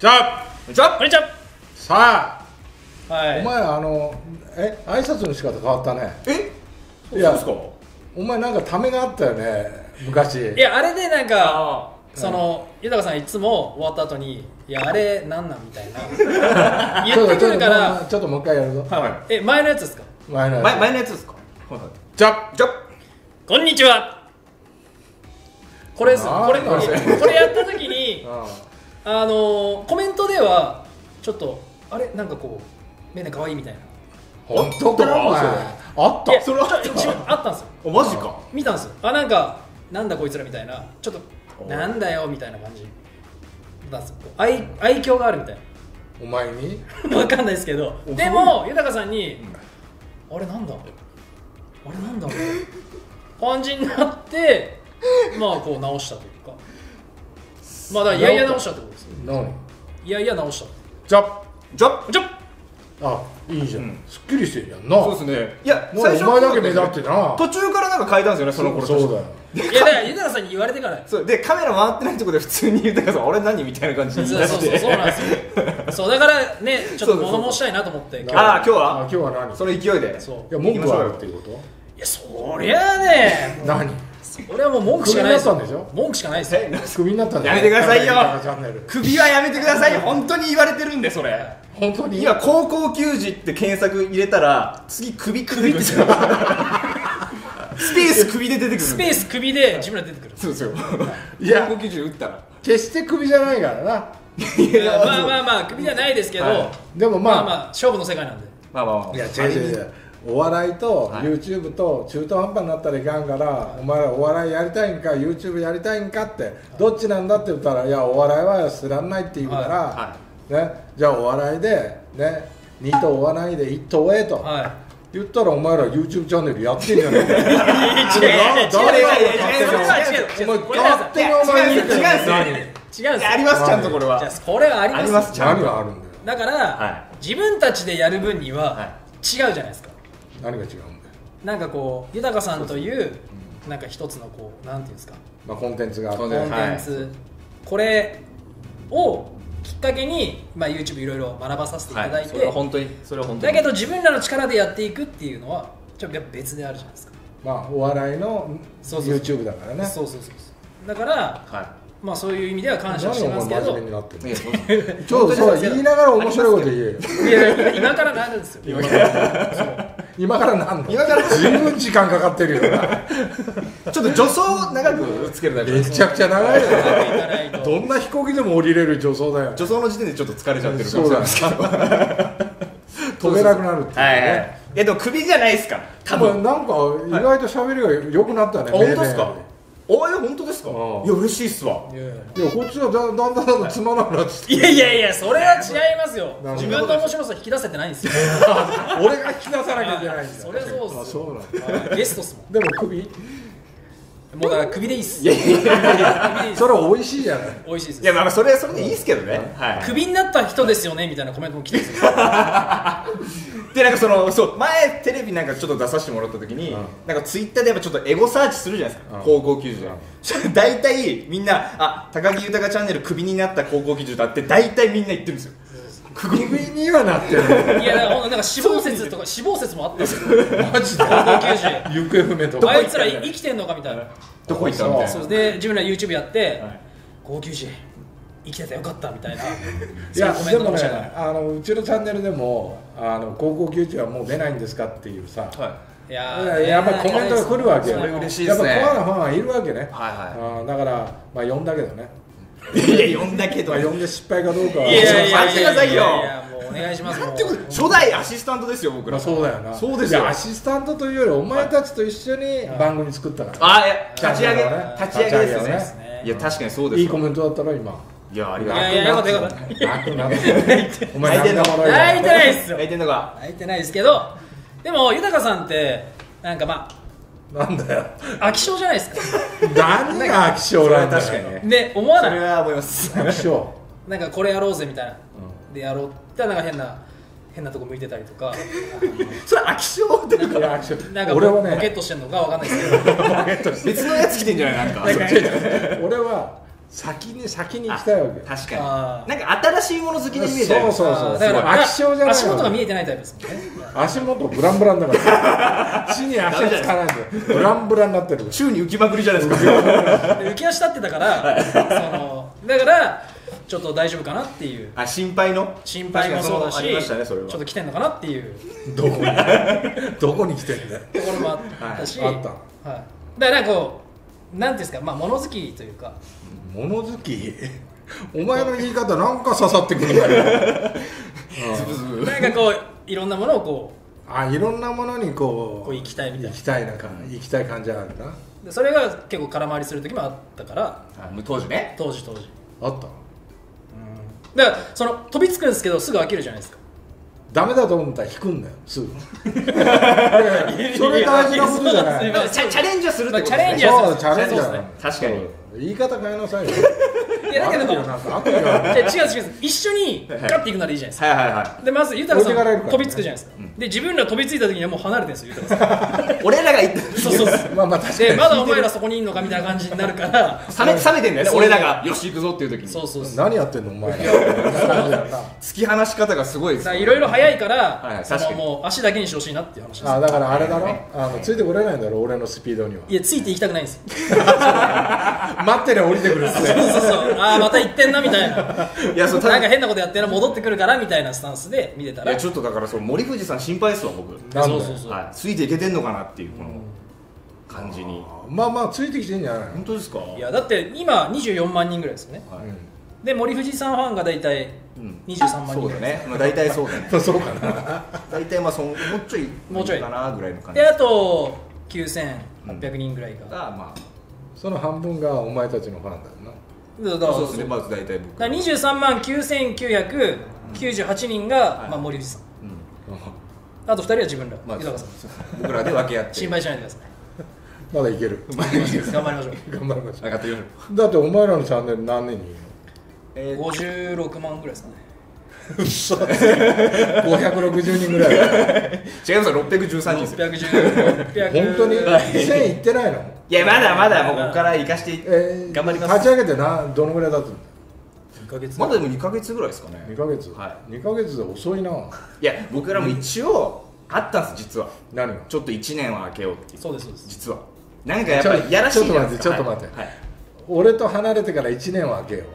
じゃあさあ、はい、お前挨拶の仕方変わったね。え、いや、お前なんかためがあったよね昔。いや、あれでなんかその豊さんいつも終わった後に「いやあれなんなん?」みたいな言ってくるから。ちょっともう一回やるぞ。え、前のやつですか？前のやつですか？じゃじゃこんにちは。これやった時にコメントではちょっとあれなんかこう目で可愛いみたいな。本当かあった？それあったんですよ。マジか。見たんですよ。あ、なんかなんだこいつらみたいな、ちょっとなんだよみたいな感じなんですよ。愛嬌があるみたいな。お前にわかんないですけど、でも豊さんにあれなんだあれなんだみたいな感じになって、まあこう直したというか、まあだからいやいや直したってことですよ。いやいや直した。じゃっじゃっじゃっ。あ、いいじゃん。すっきりしてるやんな。そうですね。いや、最初お前だけ目立ってな。途中からなんか変えたんですよね、その頃。そうだよ。いやだから豊さんに言われてから。そうで、カメラ回ってないとこで普通に豊さん俺何みたいな感じになって。そうなんですよ。そうだからね、ちょっと物申したいなと思って。ああ、今日は何その勢いで。そう、文句はあるっていうこと。いや、そりゃあね、何それはもう文句しかないですよ。文句しかないですよ。クビになったんでやめてくださいよ。クビはやめてくださいよ。本当に言われてるんで、それ本当に。今高校球児って検索入れたら次クビってスペース首で出てくる。スペース首で自分ら出てくる。そうですよ。いや、高級銃打ったら決して首じゃないからな。いや、まあまあまあ首じゃないですけど、でもまあまあ勝負の世界なんで。まあまあ、いや違う、お笑いと YouTube と中途半端になったらいかんから、お前らお笑いやりたいんか YouTube やりたいんかってどっちなんだって言ったら、いやお笑いは知らないって言うからね。じゃあお笑いでね、二頭追わないで一頭追えと言ったら、お前ら YouTube チャンネルやってんじゃねえか。違う。あります、ちゃんとこれは。これはあります。何があるんだよ。だから自分たちでやる分には違うじゃないですか。何が違うんだよ。なんかこう豊さんというなんか一つのこうなんていうんですか、コンテンツがあって、コンテンツこれをきっかけに、まあ YouTube いろいろ学ばさせていただいて、それは本当にだけど自分らの力でやっていくっていうのはちょっと別であるじゃないですか。まあお笑いの YouTube だからね。そうだから、まあそういう意味では感謝してますけど。ちょっとそう言いながら面白いこと言えよ。今からなるんですよ。今からなんの。今から十分時間かかってるよな。ちょっと助走を長くつけるだけ。めちゃくちゃ長いよな。どんな飛行機でも降りれる助走だよ。助走の時点でちょっと疲れちゃってるかもしれないですけど、飛べなくなるっていうね。えっと首じゃないですか。多分なんか意外と喋りが良くなったね。本当ですか。あ、いや本当ですか。いや嬉しいっすわ。いやこっちはだんだんつまらなくなって。いやいやいや、それは違いますよ。自分の面白さ引き出せてないんですよ。俺が引き出さなきゃいけないんですよ。それそうっす。そうなんだ。ゲストっすもん。でも首。もうだから首でいいっす。それは美味しいじゃない。美味しいです。いやまあそれはそれでいいっすけどね。首になった人ですよねみたいなコメントも来てる。で、なんかそう前テレビなんかちょっと出させてもらった時に、なんかツイッターでやっぱちょっとエゴサーチするじゃないですか、高校球児。大体みんな、あ、高木豊チャンネルクビになった高校球児だって大体みんな言ってるんですよ。クビにはなってる。いや、なんか死亡説とか死亡説もあったんですよ。マジで高校球児。行方不明とか。あいつら生きてんのかみたいな。どこ行ったの？そうで自分ら YouTube やって高校球児。生きててよかったみたいな。いやでもね、うちのチャンネルでも高校球児はもう出ないんですかっていうさ、やっぱりコメントが来るわけよ。嬉しいですね。やっぱコアなファンはいるわけね。だからまあ呼んだけどね。いや呼んだけど、呼んで失敗かどうか。いやいや待ってくださいよ。お願いします。初代アシスタントですよ僕ら。そうだよな。そうですよ。アシスタントというよりお前たちと一緒に番組作ったから。あ、立ち上げですよね。いや確かにそうです。いいコメントだったら今。いや、ありがとう。お前泣いてないっすよ。泣いてないですけど、でも豊さんってなんかまあなんだよ、飽き性じゃないですか。何が飽き性なんだよ。確かにね、思わない。それは思います。飽き性なんかこれやろうぜみたいなでやろうってなんか変なとこ向いてたりとか。それ飽き性っていうか、なんかポケットしてんのかわかんないですけど、別のやつ来てんじゃない。なんか俺は先に行きたいわけ。確かに。なんか新しいもの好きなイメージある。そう。だから飽き性じゃない。足元が見えてないタイプですもんね。足元ブランブランだから。地に足がつかないでブランブランになってる。宙に浮きまくりじゃないですか。浮き足立ってたから。だからちょっと大丈夫かなっていう。あ、心配もそうだし。ありましたね、それは。ちょっと来てんのかなっていう。どこに来てんだ。ところもあったし。あった。はい。だからこうなんですか、まあ物好きというか。物好きお前の言い方なんか刺さってくるんだよ。なんかこういろんなものをこういろんなものにこう行きたいみたいな行きたい感じがあるな。それが結構空回りする時もあったから。当時ね。当時あった。だからその飛びつくんですけどすぐ飽きるじゃないですか。ダメだと思ったら引くんだよ、すぐ。それ大事なことじゃない。チャレンジはするってことですね。そう、チャレンジはね。確かに。言い方変えなさいよ。いやだけど違う一緒にガッていくならいいじゃないですか。でまずゆたろうさん飛びつくじゃないですか。で自分ら飛びついた時にはもう離れてるんですよ、ゆたろうさん。俺らが行ってる。そう。まあ確かに。でまだお前らそこにいんのかみたいな感じになるから冷めてんだよね。俺らがよし行くぞっていう時に。そう。何やってんのお前ら。突き放し方がすごいです。いろいろ早いからもう足だけにしてほしいなっていう話です。だからあれだろ。ついてこれないんだろ俺のスピードには。いやついていきたくないんですよ。待ってりゃ降りてくるっすね。そう。また行ってんなみたいな。いやそうなんか変なことやってんな戻ってくるからみたいなスタンスで見てたら。ちょっとだからその森藤さん心配ですわ僕。そう。はい。ついていけてんのかなっていうこの感じに。まあついてきてんじゃないの。本当ですか。いやだって今24万人ぐらいですよね。はい。で森藤さんファンがだいたい23万人ぐらい。そうだね。まあだいたいそうだね。そうかな。だいたいまあそのもうちょいかなぐらいの感じ。であと9800人ぐらいが。まあその半分がお前たちのファンだよな。そうですね、まず大体僕は23万9998人が森藤さん、あと2人は自分ら井坂さん、僕らで分け合って心配しないでください。まだいける。頑張りましょう上がっていきましょう。だってお前らのチャンネル何年にいるの？56万ぐらいですかね。うっそ、560人ぐらい。違いますよ、613人ですよ。本当に1000いってないの？いやまだもうここから行かして頑張ります。立ち上げてどのぐらい経つの？2ヶ月。まだでも2ヶ月ぐらいですかね。2ヶ月。はい。2ヶ月で遅いな。いや僕らも一応あったんです実は。何が？ちょっと1年は空けようっていう。そうです。実はなんかやっぱりやらしいじゃないですか。ちょっと待って。はい。俺と離れてから1年は空けよう。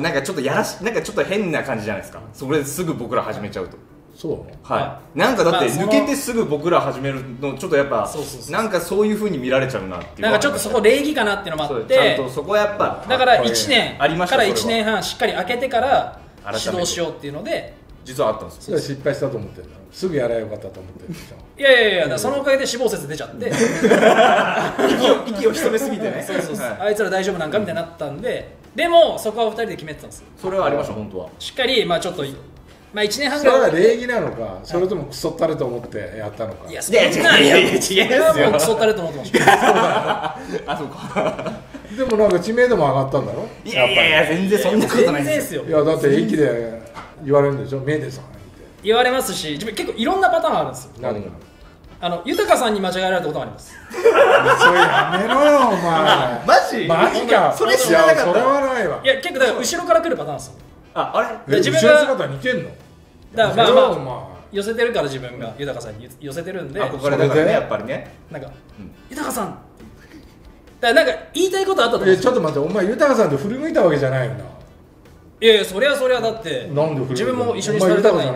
なんかちょっとやらしなんかちょっと変な感じじゃないですか。それですぐ僕ら始めちゃうと。そうはい、なんかだって抜けてすぐ僕ら始めるのちょっとやっぱなんかそういう風に見られちゃうなっていう、なんかちょっとそこ礼儀かなっていうのもあって、ちゃんとそこやっぱだから1年から1年半しっかり開けてから指導しようっていうので実はあったんですよ。それは失敗したと思ってるんだ。すぐやらよかったと思ってるんでしょ。いやそのおかげで死亡説出ちゃって息を潜めすぎてね。そうあいつら大丈夫なんかみたいになったんで、でもそこは2人で決めてたんですよ。それはありました本当は。しっかりまあちょっとまあ1年半ぐらい。それは礼儀なのか、それともクソったれと思ってやったのか。いや、違う。それはもうクソったれと思ってました。あ、そうか。でもなんか知名度も上がったんだろ？いや、全然そんなことないですよ。いや、だって駅で言われるんでしょ？メデさんって。言われますし、結構いろんなパターンあるんですよ。何が？豊さんに間違えられたことがあります。それやめろよお前。マジか。それ知らなかった。それはないわ。いや、結構だから後ろから来るパターンですよ。あれ自分が姿似てんのだからまあ寄せてるから、自分が豊さんに寄せてるんで憧れだからね、やっぱりね。なんか豊さんだからなんか言いたいことあったと思う。ちょっと待って、お前豊さんと振り向いたわけじゃないよな。いやそりゃだって自分も一緒にしたことない。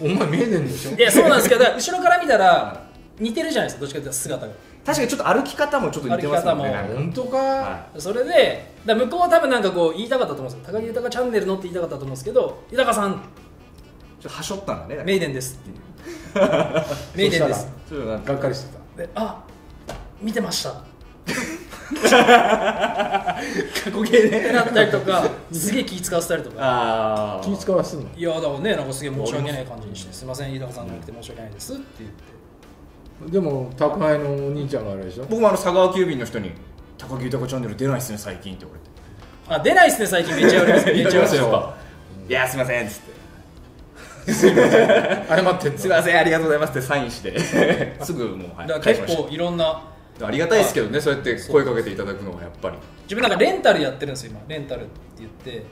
お前見えてんでしょ。いやそうなんですけど、後ろから見たら似てるじゃないですか、どっちかというと姿が。確かにちょっと歩き方もちょっと似てますもんね。本当か。それで向こうは多分なんかこう言いたかったと思うんですよ。高木豊チャンネルのって言いたかったと思うんですけど、豊さんちょっとはしょったんだね。メイデンですっていう。メイデンです。ちょっとがっかりしてた。あ、見てました過去形でなったりとか、すげえ気使わせたりとか。気使わせるの？いやだからね、なんかすげえ申し訳ない感じにして、すいません豊さんじゃなくて申し訳ないですって言って。でも宅配のお兄ちゃんがあれでしょ。僕も佐川急便の人に「高木豊チャンネル出ないっすね最近」って言われて「あ、出ないっすね最近」めっちゃ言われます。めっちゃ言われますよ。いや、すいませんっつって「すいません謝ってんの」「すいませんありがとうございます」ってサインしてすぐもう。結構いろんなありがたいですけどね、そうやって声かけていただくのはやっぱり。自分なんかレンタルやってるんですよ今。レンタルって言って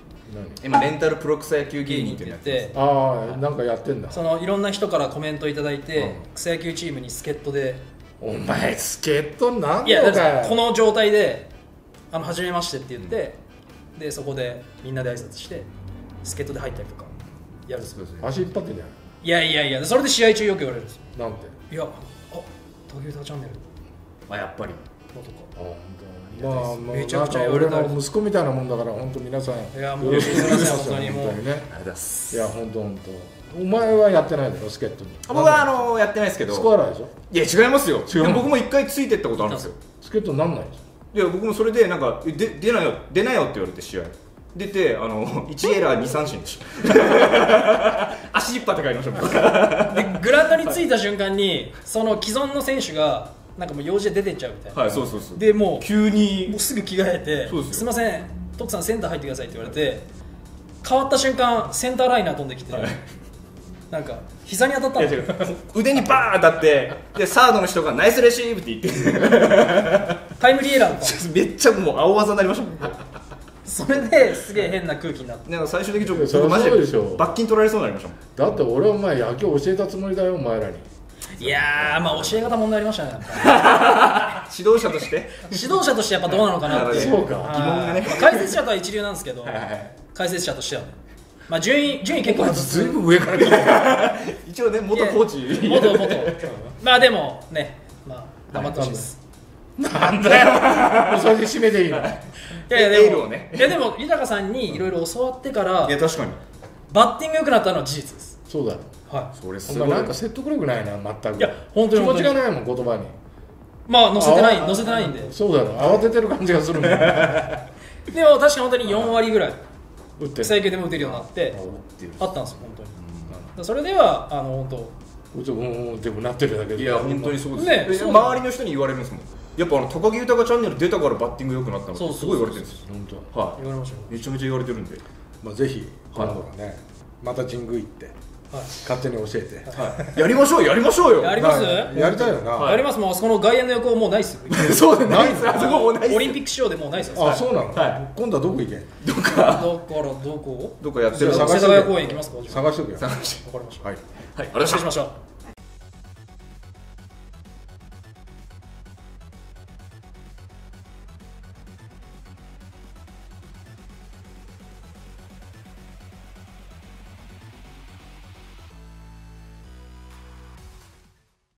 今レンタルプロ草野球芸人って言って、ああなんかやってんだ。そのいろんな人からコメントいただいて、草野球チームに助っ人で。お前助っ人なんだよ。いやこの状態で初めましてって言って、うん、でそこでみんなで挨拶して助っ人で入ったりとかやるんですよ。足引っ張ってんじゃん。いやいやいや、それで試合中よく言われるんですよ。なんて。いや、あ、竹内チャンネル。まあやっぱり。まあ、めちゃくちゃ言われた。俺の息子みたいなもんだから、本当皆さん。いや、もう、すみません、本当にもう。いや、本当本当。お前はやってないだろ、助っ人に。僕はやってないですけど。スコアラーでしょ。いや、違いますよ。僕も一回ついてったことあるんですよ。助っ人なんないでしょ。いや、僕もそれで、なんか、出ないよ、出ないよって言われて試合。出て1エラー2三振でしょ足引っ張って帰りましょうでグラウンドに着いた瞬間にその既存の選手がなんかもう用事で出てっちゃうみたいな、はい、そうそうそう。でもう急にもうすぐ着替えて「すいません徳さんセンター入ってください」って言われて、変わった瞬間センターライナー飛んできて、はい、なんか膝に当たったの。いや違う、腕にバー当たって、でサードの人が「ナイスレシーブ」って言ってタイムリーエラーめっちゃもう青技になりましたもんそれですげえ変な空気になって、なんか最終的にちょっとマジで罰金取られそうになりましたもん。だって俺はお前野球教えたつもりだよお前らに。いやー、まあ教え方問題ありましたね指導者として指導者としてやっぱどうなのかなって。そうか、疑問がね。解説者とは一流なんですけど、解説者としてはね、まあ順位結構ずいぶん上から来て一応ね、元コーチ元まあでもね、まあ頑張ってほしいです。なんだよそれで締めていいの。いやいやでも豊さんにいろいろ教わってから、いや確かにバッティング良くなったのは事実です。そうだ、はい。それすごい、なんか説得力ないな全く。いや本当に気持ちがないもん言葉に。まあ乗せてないんで。そうだよ、慌ててる感じがするもん。でも確かに本当に4割ぐらい草野球でも打てるようになってあったんですよ本当に。それでは本当でもなってるだけで。いや本当にそうです。周りの人に言われるんですもん、やっぱ高木豊チャンネル出たからバッティング良くなったのってすごい言われてるんですよ。はい、言われましたよ。めちゃめちゃ言われてるんで、まあぜひ今度はね、また神宮行って勝手に教えてやりましょう。やりましょうよ。やります。やりたいよな。やります。もうあそこの外苑の横もうないっすよ。そうでないっす。あそこもうないっす。オリンピック仕様でもうないっすよ。あ、そうなの。今度はどこ行け。どこからどこやってる。世田谷公園行きますか。探しておくよ。分かりました。はい、あれ失礼しましょう。